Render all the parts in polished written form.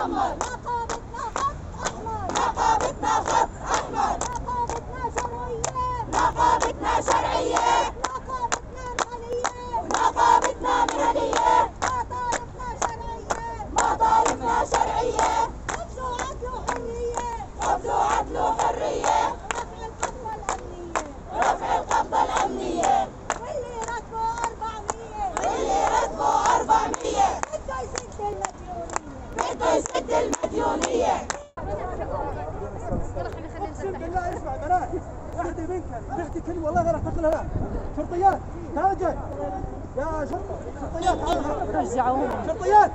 احمر، رقبتنا خط احمر، رقبتنا خط احمر، رقبتنا شرعيات، رقبتنا شرعيات، رقبتنا مهنيات، رقبتنا مهنيات، مطالبنا شرعيات، مطالبنا شرعيات، خبز وعدل وحريات، خبز وعدل وحريات، رفع القبضة الأمنية، رفع القبضة الأمنية، واللي راتبه 400، واللي راتبه 400 بده يسد المديونية، بده يسد المديونية. اقسم بالله اسمع بنات، وحدة منكم بحكي كلمة والله غير اعتقل لها. شرطيات هاجر يا شرطة، شرطيات تعالها، رجعوهم شرطيات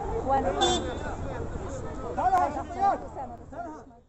تعالها، شرطيات تعالها.